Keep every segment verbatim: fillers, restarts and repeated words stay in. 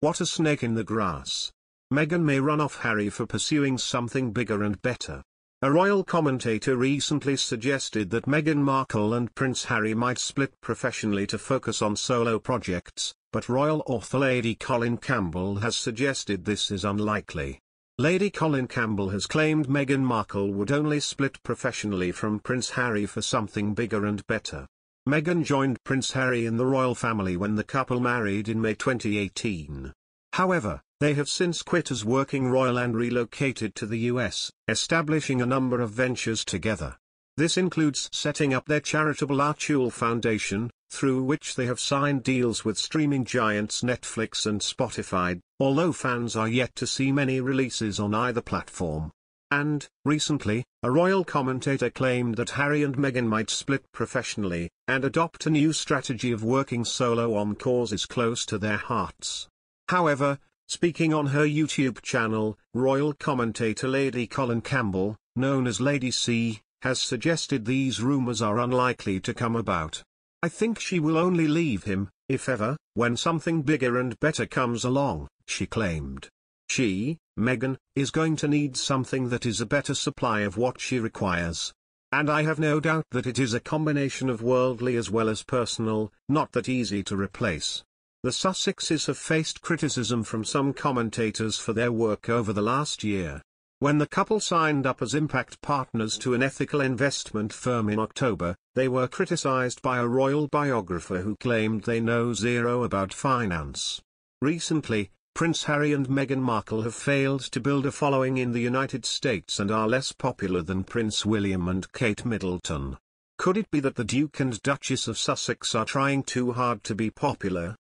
What a snake in the grass. Meghan may run off Harry for pursuing something bigger and better. A royal commentator recently suggested that Meghan Markle and Prince Harry might split professionally to focus on solo projects, but royal author Lady Colin Campbell has suggested this is unlikely. Lady Colin Campbell has claimed Meghan Markle would only split professionally from Prince Harry for something bigger and better. Meghan joined Prince Harry in the royal family when the couple married in May twenty eighteen. However, they have since quit as working royal and relocated to the U S, establishing a number of ventures together. This includes setting up their charitable Archewell Foundation, through which they have signed deals with streaming giants Netflix and Spotify, although fans are yet to see many releases on either platform. And, recently, a royal commentator claimed that Harry and Meghan might split professionally, and adopt a new strategy of working solo on causes close to their hearts. However, speaking on her YouTube channel, royal commentator Lady Colin Campbell, known as Lady C, has suggested these rumors are unlikely to come about. I think she will only leave him, if ever, when something bigger and better comes along, she claimed. She, Meghan, is going to need something that is a better supply of what she requires. And I have no doubt that it is a combination of worldly as well as personal, not that easy to replace. The Sussexes have faced criticism from some commentators for their work over the last year. When the couple signed up as impact partners to an ethical investment firm in October, they were criticized by a royal biographer who claimed they know zero about finance. Recently, Prince Harry and Meghan Markle have failed to build a following in the United States and are less popular than Prince William and Kate Middleton. Could it be that the Duke and Duchess of Sussex are trying too hard to be popular?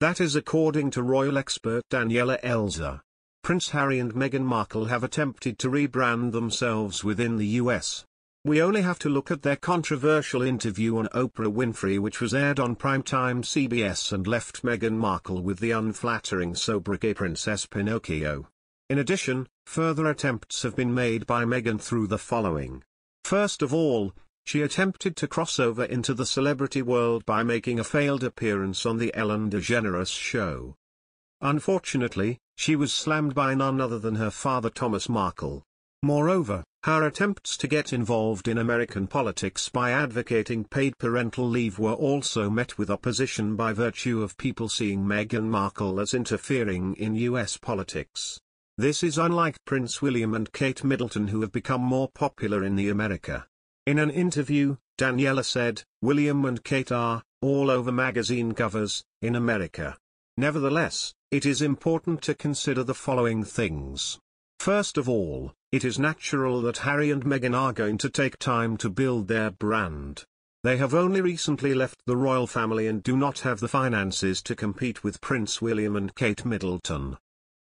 That is according to royal expert Daniela Elza. Prince Harry and Meghan Markle have attempted to rebrand themselves within the U S. We only have to look at their controversial interview on Oprah Winfrey, which was aired on primetime C B S and left Meghan Markle with the unflattering sobriquet Princess Pinocchio. In addition, further attempts have been made by Meghan through the following. First of all, she attempted to cross over into the celebrity world by making a failed appearance on the Ellen DeGeneres show. Unfortunately, she was slammed by none other than her father Thomas Markle. Moreover, her attempts to get involved in American politics by advocating paid parental leave were also met with opposition by virtue of people seeing Meghan Markle as interfering in U S politics. This is unlike Prince William and Kate Middleton, who have become more popular in the America. In an interview, Daniela said, "William and Kate are all over magazine covers in America." Nevertheless, it is important to consider the following things. First of all, it is natural that Harry and Meghan are going to take time to build their brand. They have only recently left the royal family and do not have the finances to compete with Prince William and Kate Middleton.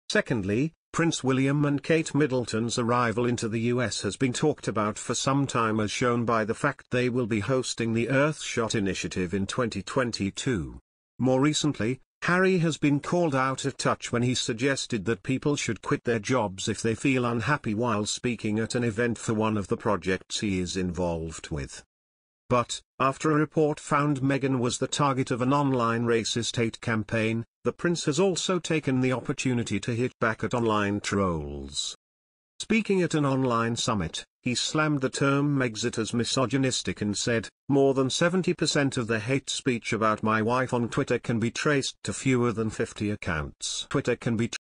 Secondly, Prince William and Kate Middleton's arrival into the U S has been talked about for some time, as shown by the fact they will be hosting the Earthshot Initiative in twenty twenty-two. More recently, Harry has been called out of touch when he suggested that people should quit their jobs if they feel unhappy while speaking at an event for one of the projects he is involved with. But, after a report found Meghan was the target of an online racist hate campaign, the prince has also taken the opportunity to hit back at online trolls. Speaking at an online summit, he slammed the term Megxit as misogynistic and said, "More than seventy percent of the hate speech about my wife on Twitter can be traced to fewer than fifty accounts." Twitter can be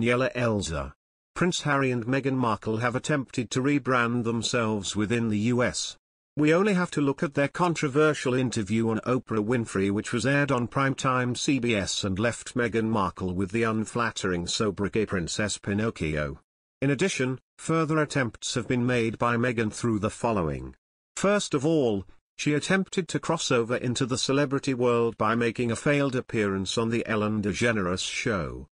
Daniela Elza. Prince Harry and Meghan Markle have attempted to rebrand themselves within the U S. We only have to look at their controversial interview on Oprah Winfrey, which was aired on primetime C B S and left Meghan Markle with the unflattering sobriquet Princess Pinocchio. In addition, further attempts have been made by Meghan through the following. First of all, she attempted to cross over into the celebrity world by making a failed appearance on the Ellen DeGeneres show.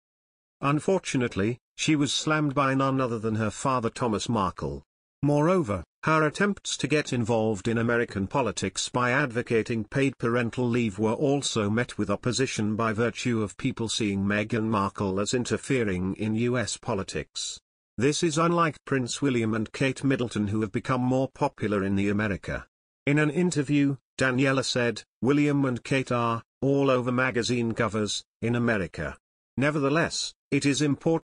Unfortunately, she was slammed by none other than her father, Thomas Markle. Moreover, her attempts to get involved in American politics by advocating paid parental leave were also met with opposition by virtue of people seeing Meghan Markle as interfering in U S politics. This is unlike Prince William and Kate Middleton, who have become more popular in the America. In an interview, Daniela said, "William and Kate are all over magazine covers in America." Nevertheless, it is important